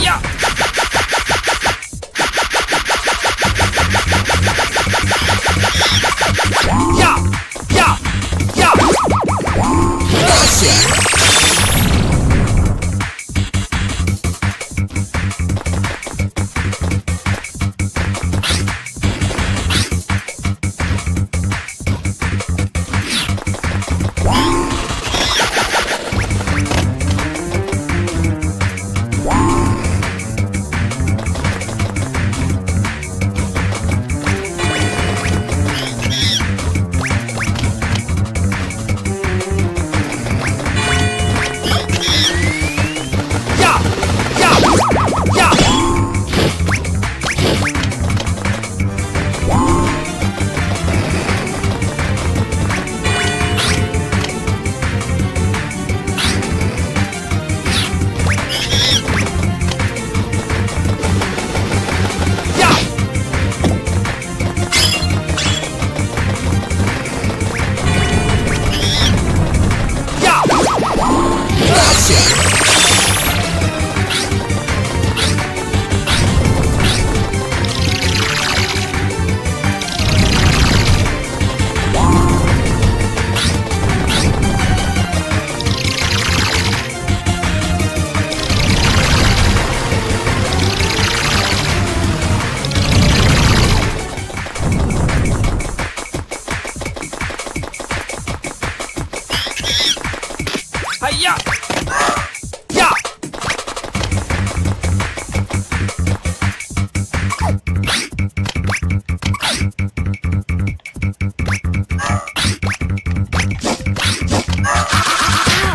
yeah! Yeah! Yeah! Yeah! Yeah! Yeah!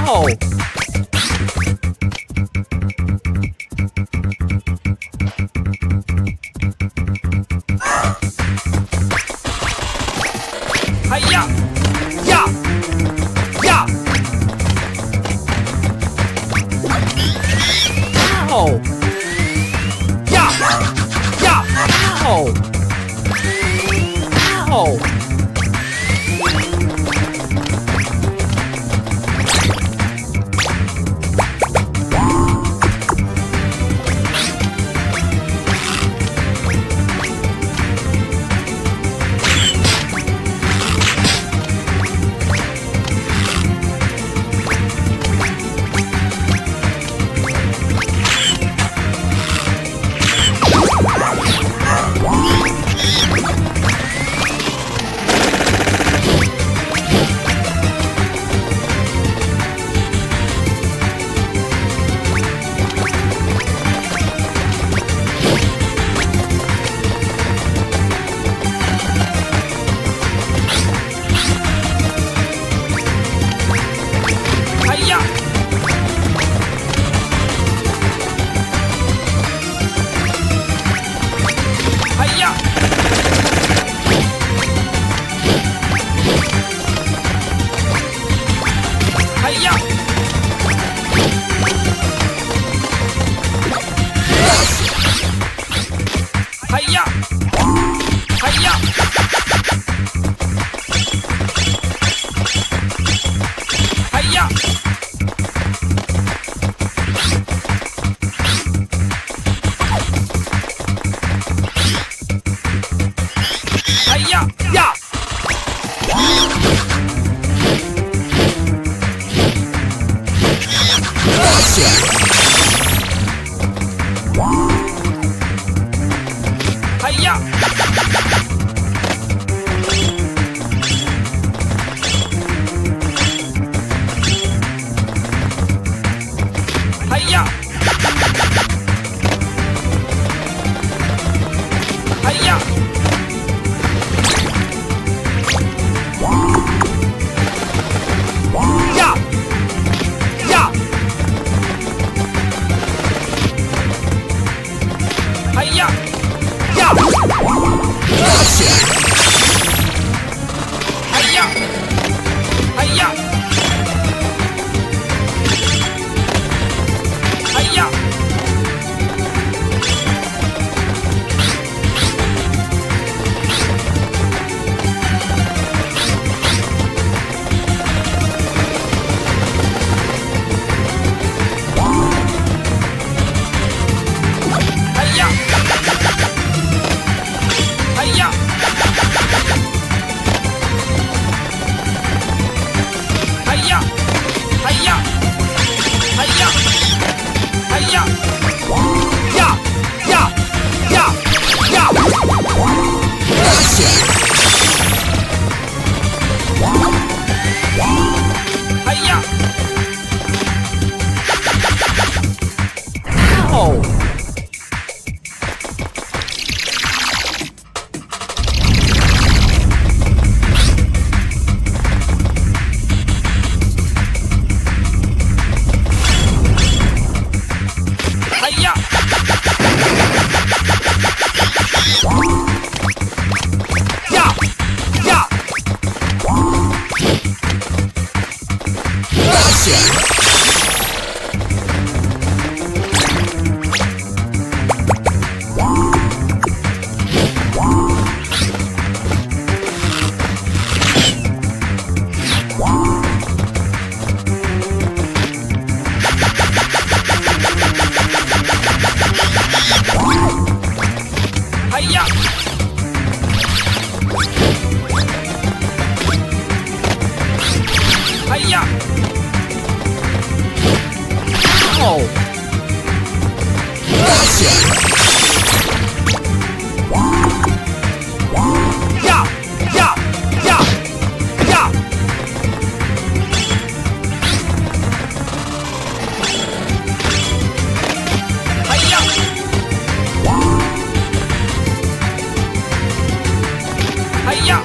Ow! Hiya! Ow! Gotcha! Yeah! Yeah! Yeah! Yeah! Hi-ya! Hi-ya! Yeah.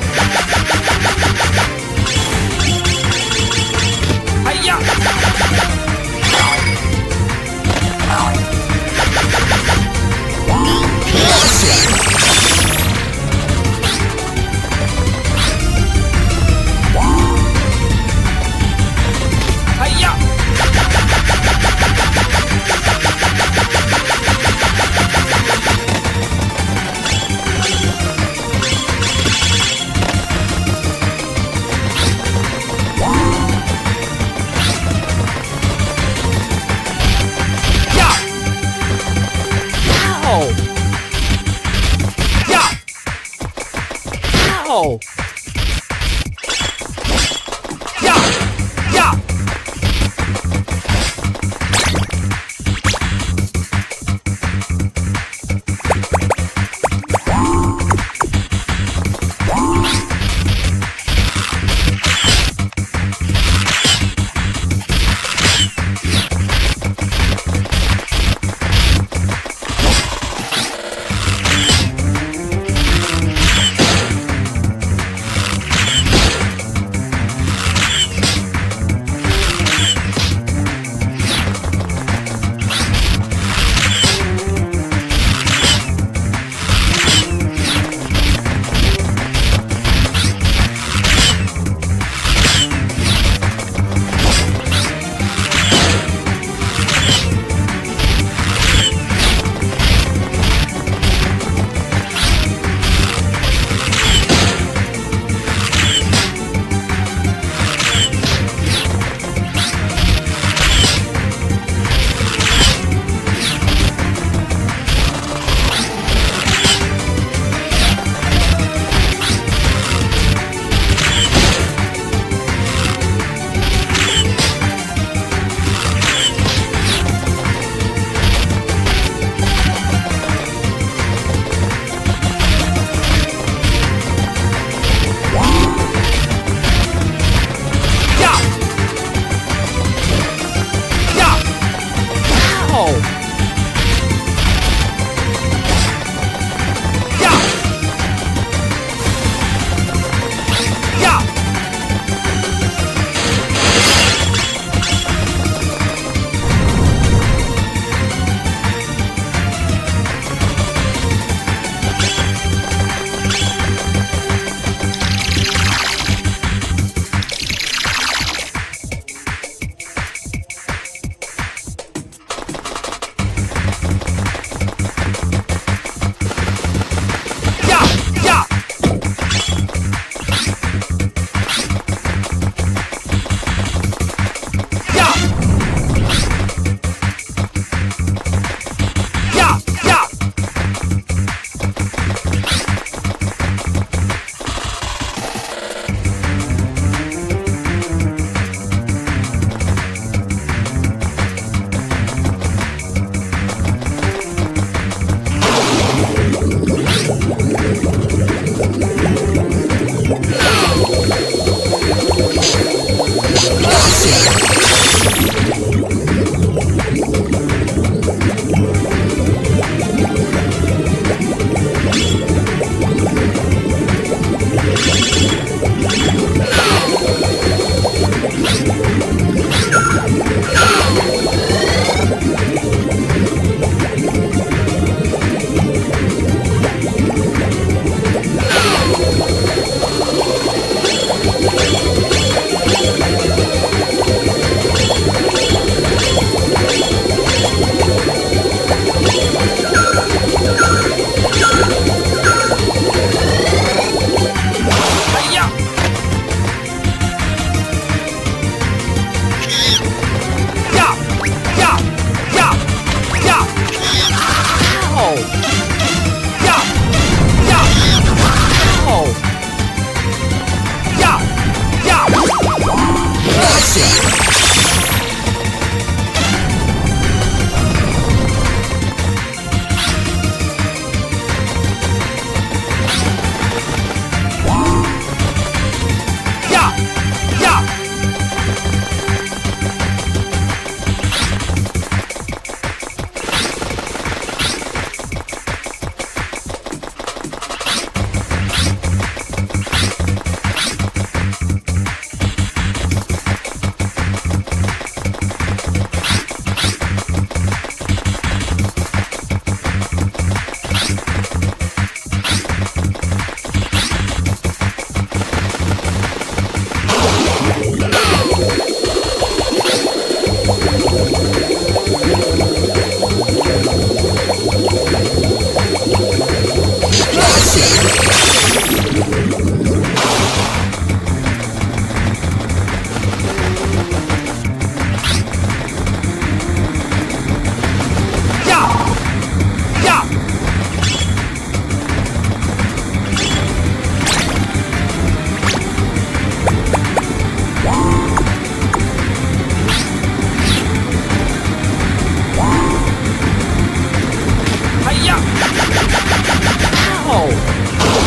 Oh!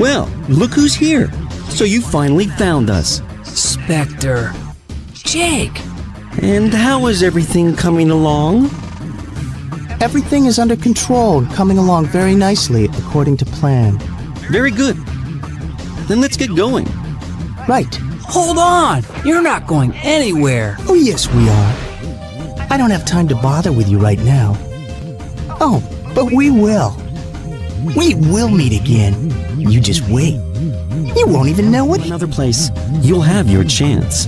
Well, look who's here. So you finally found us. Spectre. Jake! And how is everything coming along? Everything is under control and coming along very nicely according to plan. Very good. Then let's get going. Right. Hold on! You're not going anywhere! Oh, yes, we are. I don't have time to bother with you right now. Oh, but we will. We will meet again. You just wait. You won't even know it. Another place, you'll have your chance.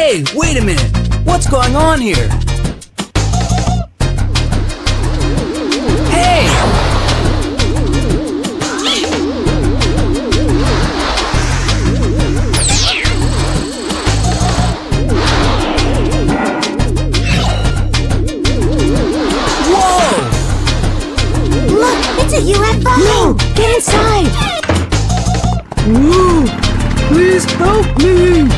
Hey, wait a minute! What's going on here? Hey! Whoa! Look, it's a UFO! No! Get inside! Whoa! Please help me!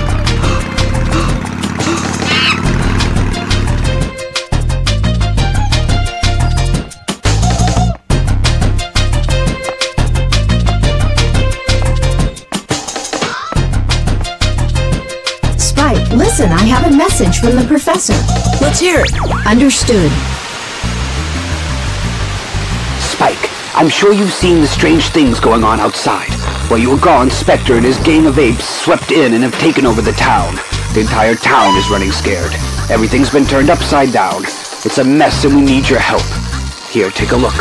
from the professor. Let's hear it. Understood. Spike, I'm sure you've seen the strange things going on outside. While you were gone, Spectre and his gang of apes swept in and have taken over the town. The entire town is running scared. Everything's been turned upside down. It's a mess and we need your help. Here, take a look.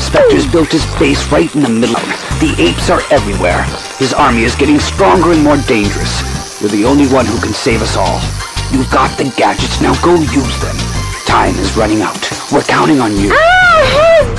Spectre's built his base right in the middle. The apes are everywhere. His army is getting stronger and more dangerous. You're the only one who can save us all. You've got the gadgets, now go use them. Time is running out. We're counting on you. Ah,